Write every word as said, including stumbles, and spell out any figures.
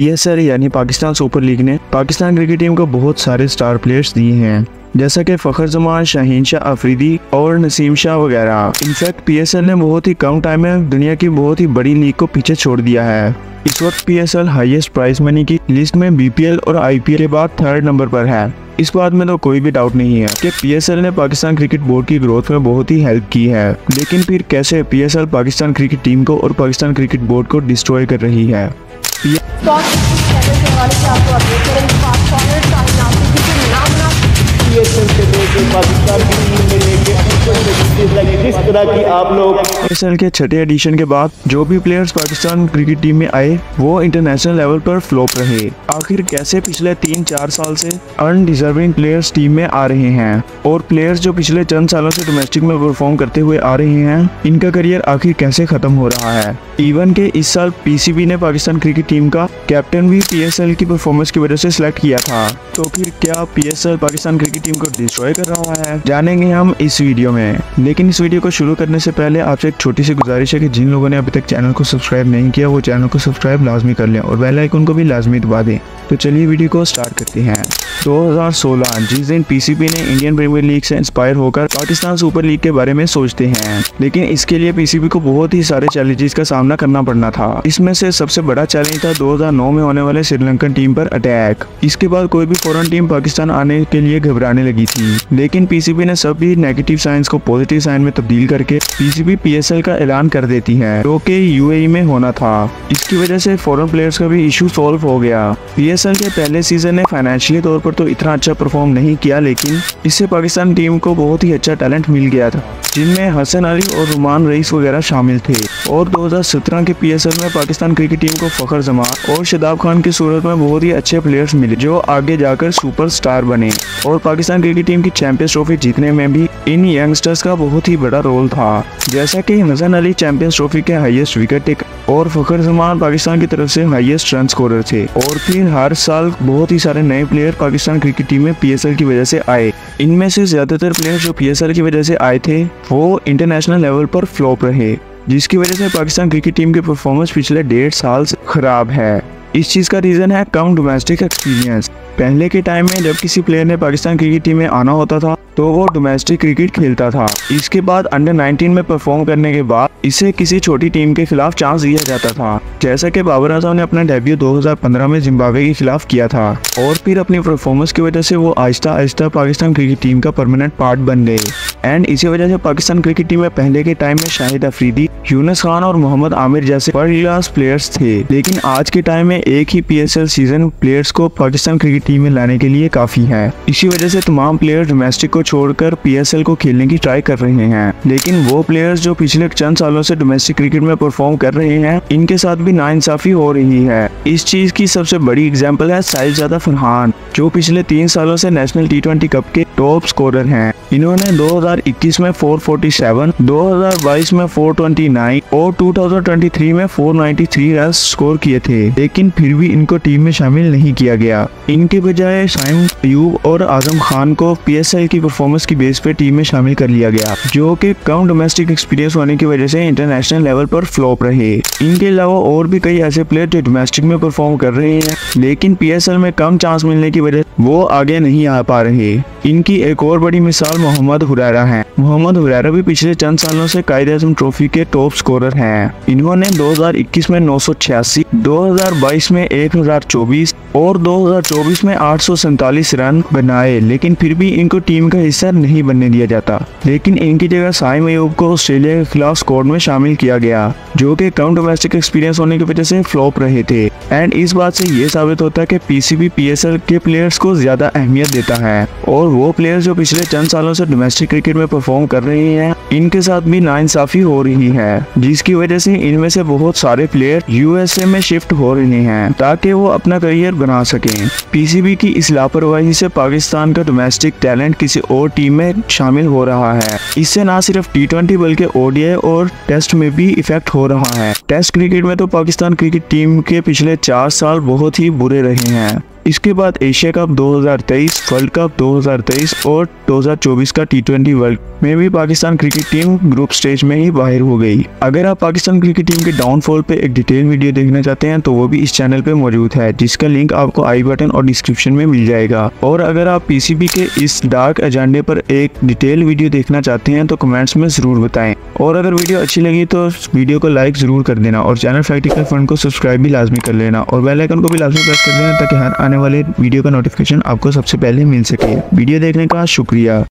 Yes sir, यानी Pakistan super league ने Pakistan cricket team को बहुत सारे स्टार प्लेयर्स दिए हैं, जैसा कि फखर जमान, शाहीन शाह अफरीदी और नसीम शाह वगैरह। इनफैक्ट पीएसएल ने बहुत ही कम टाइम में दुनिया की बहुत ही बड़ी लीग को पीछे छोड़ दिया है। इस वक्त पीएसएल हाईएस्ट प्राइस मनी की लिस्ट में बीपीएल और आईपीएल के बाद थर्ड नंबर पर है। इस बात में तो कोई भी डाउट नहीं है कि पीएसएल ने पाकिस्तान क्रिकेट बोर्ड की ग्रोथ में बहुत ही हेल्प की है, लेकिन फिर कैसे पीएसएल पाकिस्तान क्रिकेट टीम को और पाकिस्तान क्रिकेट बोर्ड को डिस्ट्रॉय कर रही है। पीएसएल के छठे एडिशन के बाद जो भी प्लेयर्स पाकिस्तान क्रिकेट टीम में आए वो इंटरनेशनल लेवल पर फ्लॉप रहे। आखिर कैसे पिछले तीन चार साल से अनडिजर्विंग प्लेयर्स टीम में आ रहे हैं और प्लेयर्स जो पिछले चंद सालों से डोमेस्टिक में परफॉर्म करते हुए आ रहे हैं, इनका करियर आखिर कैसे खत्म हो रहा है। इवन के इस साल पीसीबी ने पाकिस्तान क्रिकेट टीम का कैप्टन भी पीएसएल की परफॉर्मेंस की वजह से सिलेक्ट किया था। तो फिर क्या पीएसएल पाकिस्तान क्रिकेट टीम को डिस्ट्रॉय कर रहा है, जानेंगे हम इस वीडियो में। लेकिन इस वीडियो को शुरू करने से पहले आपसे एक छोटी सी गुजारिश है कि जिन लोगों ने अभी तक चैनल को सब्सक्राइब नहीं किया वो चैनल को सब्सक्राइब लाजमी कर लें और बेल आइकन को भी लाजमी दबा दें। तो चलिए वीडियो को स्टार्ट करते हैं। दो हज़ार सोलह जिस दिन पीसीबी ने इंडियन प्रीमियर लीग से इंस्पायर होकर पाकिस्तान सुपर लीग के बारे में सोचते हैं, लेकिन इसके लिए पीसीबी को बहुत ही सारे चैलेंजेस का सामना करना पड़ना था। इसमें से सबसे बड़ा चैलेंज था दो हज़ार नौ में होने वाले श्रीलंकन टीम पर अटैक। इसके बाद कोई भी फॉरेन टीम पाकिस्तान आने के लिए घबराने लगी थी, लेकिन पीसीबी ने सभी नेगेटिव साइंस को पॉजिटिव साइन में तब्दील करके पीसीबी पीएसएल का ऐलान कर देती है, जो कि यूएई में होना था। इसकी वजह से फॉरेन प्लेयर्स का भी इशू सॉल्व हो गया। पीएसएल के पहले सीजन ने फाइनेंशियली तौर पर तो इतना अच्छा परफॉर्म नहीं किया, लेकिन इससे पाकिस्तान टीम को बहुत ही अच्छा टैलेंट मिल गया था, जिनमें हसन अली और रुमान रईस वगैरह शामिल थे। और दो हज़ार सत्रह के पीएसएल में पाकिस्तान क्रिकेट टीम को फखर जमान और शेदाब खान की सूरत में बहुत ही अच्छे प्लेयर्स मिले, जो आगे जाकर सुपरस्टार बने और पाकिस्तान क्रिकेट टीम की चैंपियंस ट्रॉफी जीतने में भी इन यंगस्टर्स का बहुत ही बड़ा रोल था। जैसा कि हसन अली चैंपियंस ट्रॉफी के हाईएस्ट विकेट टेकर और फखर जमान पाकिस्तान की तरफ से हाईएस्ट रन स्कोरर थे। और फिर हर साल बहुत ही सारे नए प्लेयर पाकिस्तान क्रिकेट टीम में पीएसएल की वजह से आए। इनमें से ज्यादातर प्लेयर जो पीएसएल की वजह से आए थे वो इंटरनेशनल लेवल पर फ्लॉप रहे, जिसकी वजह से पाकिस्तान क्रिकेट टीम की परफॉर्मेंस पिछले डेढ़ साल से खराब है। इस चीज़ का रीज़न है कम डोमेस्टिक एक्सपीरियंस। पहले के टाइम में जब किसी प्लेयर ने पाकिस्तान क्रिकेट टीम में आना होता था तो वो डोमेस्टिक क्रिकेट खेलता था। इसके बाद अंडर नाइनटीन में परफॉर्म करने के बाद इसे किसी छोटी टीम के खिलाफ चांस दिया जाता था, जैसा कि बाबर आजम ने अपना डेब्यू दो हज़ार पंद्रह में जिम्बाब्वे के खिलाफ किया था। और फिर अपनी परफॉर्मेंस की वजह से वो आहिस्ता आहिस्ता पाकिस्तान क्रिकेट टीम का परमानेंट पार्ट बन गए। एंड इसी वजह से पाकिस्तान क्रिकेट टीम में पहले के टाइम में शाहिद अफरीदी, यूनस खान और मोहम्मद आमिर जैसे वर्ल्ड क्लास प्लेयर्स थे, लेकिन आज के टाइम में एक ही पीएसएल सीजन प्लेयर्स को पाकिस्तान क्रिकेट टीम में लाने के लिए काफी है। इसी वजह से तमाम प्लेयर डोमेस्टिक को छोड़कर पीएसएल को खेलने की ट्राई कर रहे हैं, लेकिन वो प्लेयर्स जो पिछले चंद सालों से डोमेस्टिक क्रिकेट में परफॉर्म कर रहे हैं इनके साथ भी नाइंसाफी हो रही है। इस चीज की सबसे बड़ी एग्जांपल है साहिदादा फरहान, जो पिछले तीन सालों से नेशनल टी ट्वेंटी कप के टॉप स्कोरर हैं। इन्होंने दो हज़ार इक्कीस में चार सौ सैंतालीस, दो हज़ार बाईस में चार सौ उनतीस और दो हज़ार तेईस में चार सौ तिरानवे रन स्कोर किए थे, लेकिन फिर भी इनको टीम में शामिल नहीं किया गया। इनके बजाय साई मयूब और आजम खान को पीएसएल की परफॉर्मेंस की बेस पे टीम में शामिल कर लिया गया, जो कि कम डोमेस्टिक एक्सपीरियंस होने की वजह से इंटरनेशनल लेवल पर फ्लॉप रहे। इनके अलावा और भी कई ऐसे प्लेयर जो डोमेस्टिक में परफॉर्म कर रहे हैं, लेकिन पीएसएल में कम चांस मिलने की वजह से वो आगे नहीं आ पा रहे। इनकी एक और बड़ी मिसाल मोहम्मद वराइरा हैं। मोहम्मद वराइरा भी पिछले चंद सालों से कायद आज़म ट्रॉफी के टॉप स्कोरर हैं। इन्होंने दो हज़ार इक्कीस में नौ सौ छियासी, दो हज़ार बाईस में एक हज़ार चौबीस और दो हज़ार चौबीस में आठ सौ सैंतालीस रन बनाए, लेकिन फिर भी इनको टीम का हिस्सा नहीं बनने दिया जाता। लेकिन इनकी जगह साई मयूब को ऑस्ट्रेलिया के खिलाफ स्क्वाड में शामिल किया गया, जो कि कम डोमेस्टिक एक्सपीरियंस होने की वजह से फ्लॉप रहे थे। एंड इस बात से ये साबित होता है कि पीसीबी पीएसएल के प्लेयर्स को ज्यादा अहमियत देता है और वो प्लेयर्स जो पिछले चंद सालों से डोमेस्टिक क्रिकेट में परफॉर्म कर रहे हैं इनके साथ भी नाइंसाफी हो रही है, जिसकी वजह से इनमें से बहुत सारे प्लेयर यूएसए में शिफ्ट हो रहे हैं ताकि वो अपना करियर बना सकें। पीसीबी की इस लापरवाही से पाकिस्तान का डोमेस्टिक टैलेंट किसी और टीम में शामिल हो रहा है। इससे ना सिर्फ टी ट्वेंटी बल्कि ओडीआई और टेस्ट में भी इफेक्ट हो रहा है। टेस्ट क्रिकेट में तो पाकिस्तान क्रिकेट टीम के पिछले चार साल बहुत ही बुरे रहे हैं। इसके बाद एशिया कप दो हज़ार तेईस, वर्ल्ड कप दो हज़ार तेईस और दो हज़ार चौबीस का टी ट्वेंटी वर्ल्ड में भी Pakistan cricket team group stage में ही बाहर हो गई। अगर आप पाकिस्तान क्रिकेट टीम के डाउनफॉल पे एक डिटेल वीडियो देखना चाहते हैं तो वो भी इस चैनल पे मौजूद है, जिसका लिंक आपको आई बटन और डिस्क्रिप्शन में मिल जाएगा। और अगर आप पीसीबी के इस डार्क एजेंडे पर एक डिटेल वीडियो देखना चाहते हैं तो कमेंट्स में जरूर बताएं। और अगर वीडियो अच्छी लगी तो वीडियो को लाइक जरूर कर देना और चैनल फैक्टिकल फंड को सब्सक्राइब भी लाजमी कर लेना और बेल आइकन को भी लाजमी प्रेस कर देना ताकि हर आने वाले वीडियो का नोटिफिकेशन आपको सबसे पहले मिल सके। वीडियो देखने का शुक्रिया।